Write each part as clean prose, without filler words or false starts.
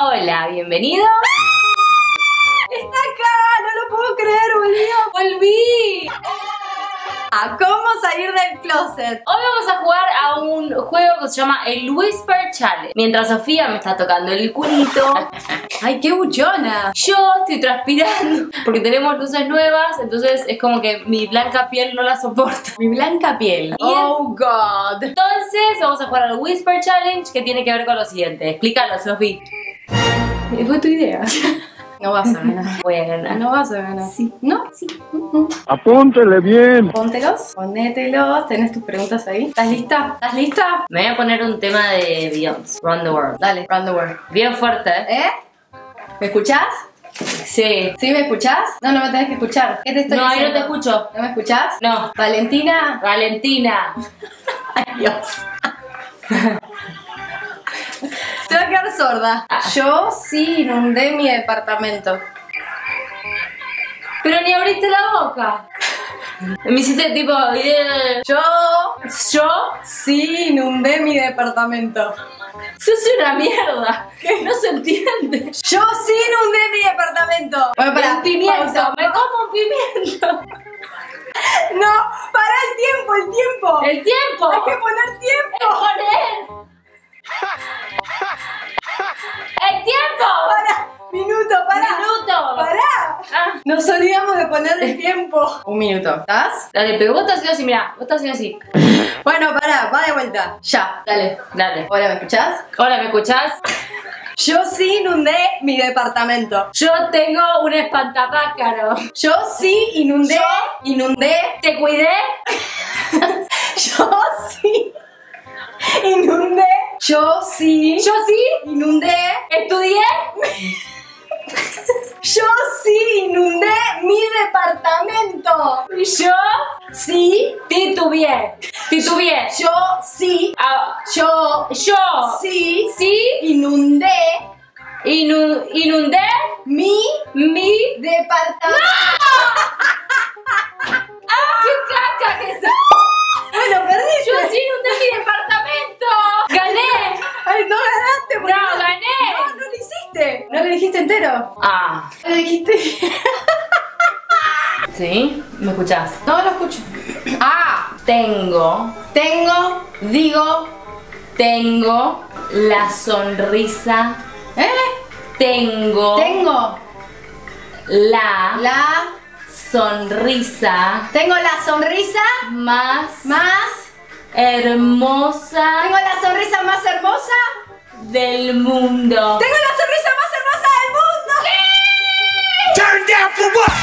Hola, bienvenido. ¡Ah! ¡Está acá! ¡No lo puedo creer, boludo! ¡Volví! ¿A cómo salir del closet? Hoy vamos a jugar a un juego que se llama el Whisper Challenge. Mientras Sofía me está tocando el culito. ¡Ay, qué buchona! Yo estoy transpirando porque tenemos luces nuevas, entonces es como que mi blanca piel no la soporta. Mi blanca piel. ¡Oh, God! Entonces vamos a jugar al Whisper Challenge, que tiene que ver con lo siguiente. Explícalo, Sofía. Fue tu idea. No vas a ganar. Voy a ganar. No vas a ganar. Sí. ¿No? Sí. Apúntele bien. Póntelos. Ponételos. ¿Tenés tus preguntas ahí? ¿Estás lista? ¿Estás lista? Me voy a poner un tema de Beyoncé. Round the World. Dale. Round the World. Bien fuerte. ¿Eh? ¿Me escuchás? Sí. ¿Sí me escuchás? No, no me tenés que escuchar. ¿Qué te estoy diciendo? No, yo no te escucho. ¿No me escuchás? No. Valentina. Valentina. Adiós. Te va a quedar sorda. Ah. Yo sí inundé mi departamento. Pero ni abriste la boca. Me hiciste tipo... Yeah. Yo sí inundé mi departamento. Sos una mierda. ¿Qué? No se entiende. Yo sí inundé mi departamento. Bueno, para el pimiento. Pausa. Me como un pimiento. No, para el tiempo. El tiempo. Hay que poner tiempo. ¡Poner! ¡El tiempo! ¡Para! ¡Minuto! ¡Para! ¡Minuto! ¡Para! Ah. Nos olvidamos de ponerle tiempo. Un minuto. ¿Estás? Dale, pero vos estás haciendo así, mirá. Vos estás haciendo así. Bueno, para, va de vuelta. Ya. Dale, dale. Hola, ¿me escuchás? Hola, ¿me escuchás? Yo sí inundé mi departamento. Yo tengo un espantapácaro. Yo sí inundé. Yo inundé. ¿Te cuidé? Yo sí inundé. Yo sí, inundé, estudié, yo sí, inundé mi departamento. Yo sí, titubeé, yo sí, yo sí, inundé mi departamento. ¡No! ¡Ah, qué caca que es! Bueno, perdí. Yo sí inundé mi departamento. ¡Gané! Ay, no ganaste, boludo. No, gané. No, no lo hiciste. No lo dijiste entero. Ah. No lo dijiste. ¿Sí? ¿Me escuchás? No, lo escucho. Ah. Tengo la sonrisa. ¿Eh? Tengo la sonrisa. Tengo la sonrisa más hermosa. Tengo la sonrisa más hermosa del mundo. Tengo la sonrisa más hermosa del mundo. ¿Qué? Turn down for what?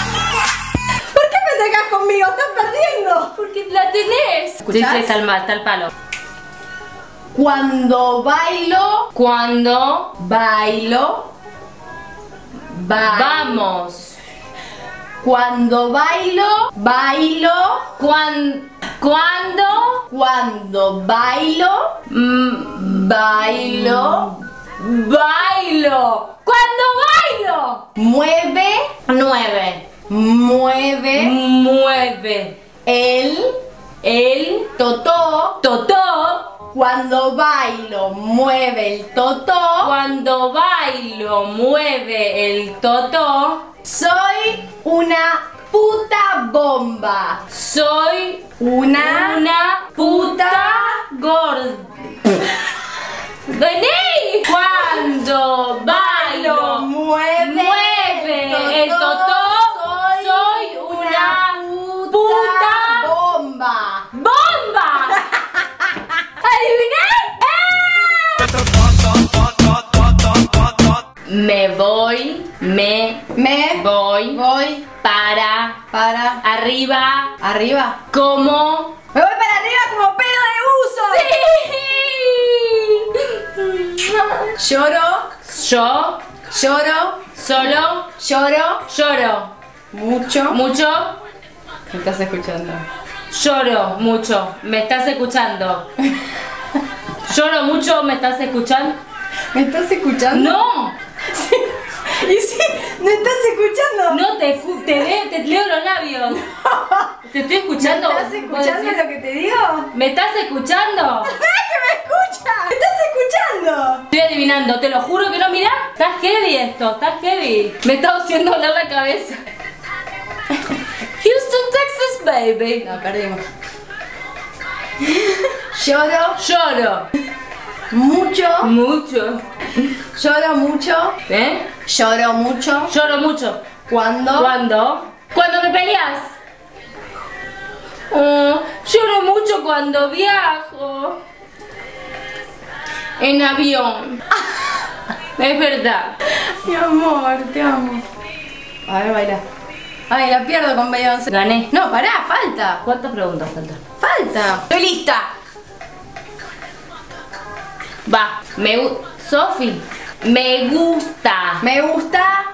¿Por qué me pegas conmigo? Estás perdiendo. Porque la tenés. ¿Escuchás? Sí, está al palo. Cuando bailo, vamos. Cuando bailo, mueve el totó, cuando bailo mueve el totó, soy una puta bomba. Soy una puta gorda. ¡Vení! Cuando bailo mueve el totó, soy una puta bomba. ¡Bomba! ¿Adiviné? Me voy para arriba, como me voy para arriba como pedo de uso. Sí. Lloro, solo, lloro. Mucho. Me estás escuchando. Lloro mucho. Me estás escuchando. Lloro mucho. Me estás escuchando. ¿Me estás escuchando? No. Sí. ¿Y sí? ¿No estás escuchando? No, te leo los labios. No. ¿Te estoy escuchando? ¿Me estás escuchando lo que te digo? ¿Me estás escuchando? ¡Ay, que me escuchas! ¿Me estás escuchando? adivinando. Estoy adivinando, te lo juro que no, mirá. Está heavy esto, está heavy. Me está haciendo volar la cabeza. Houston, Texas, baby. No, perdimos. Lloro. Lloro. Mucho. Mucho. Lloro mucho. ¿Eh? Lloro mucho. Lloro mucho. ¿Cuándo? ¿Cuándo? Cuando me peleas. Lloro mucho cuando viajo en avión. Es verdad. Mi amor, te amo. A ver, baila. Ay, la pierdo con Beyoncé. Gané. No, pará, falta. ¿Cuántas preguntas faltan? Falta. Estoy lista. Va. Sofi. Me gusta. Me gusta.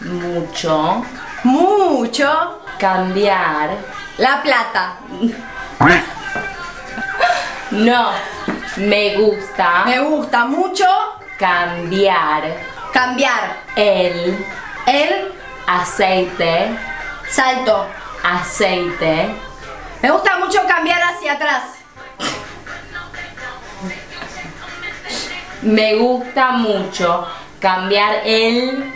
Mucho. Mucho. Cambiar. La plata. No. Me gusta. Me gusta mucho. Cambiar. Cambiar. El aceite. Salto. Aceite. Me gusta mucho cambiar hacia atrás. Me gusta mucho cambiar el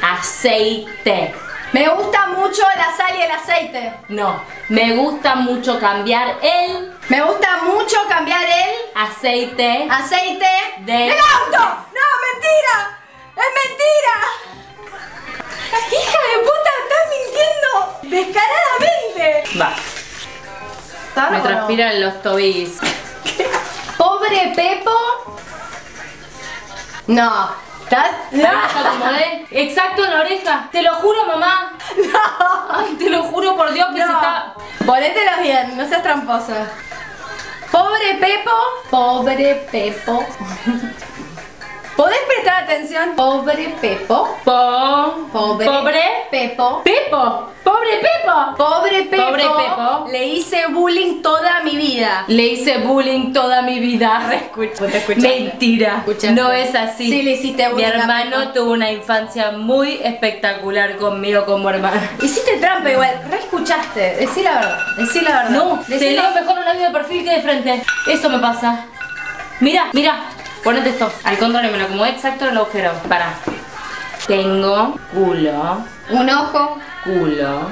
aceite. Me gusta mucho la sal y el aceite. No, me gusta mucho cambiar el... Me gusta mucho cambiar el... Aceite. Aceite. Del... ¡El auto! ¡No, mentira! ¡Es mentira! ¡Hija de puta! ¡Estás mintiendo descaradamente! Va. Me transpiran los tobillos. Pobre Pepo. No, ¿estás? No. Exacto en la oreja. Te lo juro, mamá. No. Ay, te lo juro por Dios que no. Se está... Ponételos bien, no seas tramposa. Pobre Pepo. Pobre Pepo. ¿Podés prestar atención? Pobre Pepo. Pobre Pepo. Pepo. Pobre Pepo. Pobre Pepo. Pobre Pepo. Le hice bullying toda mi vida. Le hice bullying toda mi vida. Mentira. No es así. Sí, le hiciste bullying. Mi hermano tuvo una infancia muy espectacular conmigo como hermana. Hiciste trampa igual. Reescuchaste. Decí la verdad. Decí la verdad. No. Te leo mejor un audio de perfil que de frente. Eso me pasa. Mira, mira. Ponete esto. Al contrario, me lo acomodé exacto en el agujero. Para. Tengo culo. Un ojo. Culo.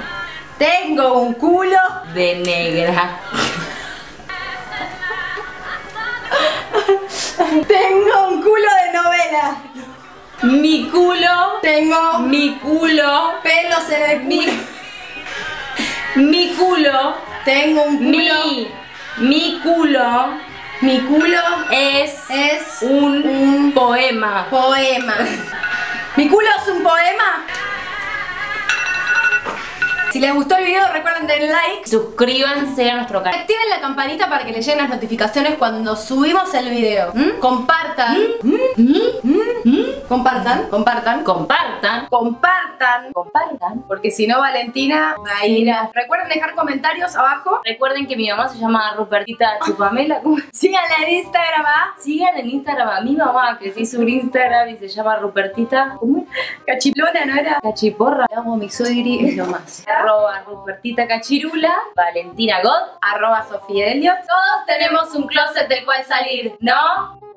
Tengo un culo de negra. Tengo un culo de novela. Mi culo. Tengo. Mi culo. Pelos en el culo. Mi culo. Tengo un culo. Mi culo. Mi culo es un poema. Poema. ¿Mi culo es un poema? Si les gustó el video, recuerden darle like. Suscríbanse a nuestro canal. Activen la campanita para que les lleguen las notificaciones cuando subimos el video. Compartan. Compartan. Compartan. Compartan. Compartan. Compartan. Porque si no, Valentina va a ir a... Recuerden dejar comentarios abajo. Recuerden que mi mamá se llama Rupertita Chupamela. Síganla en Instagram. Síganla en Instagram a mi mamá, que se hizo un Instagram y se llama Rupertita. ¿Cómo? Cachiplona, ¿no era? Cachiporra. Le amo mi suegri, es lo más. @ Rupertita Cachirula. Valentina God. @ Sofía Elliot. Todos tenemos un closet del cual salir, ¿no?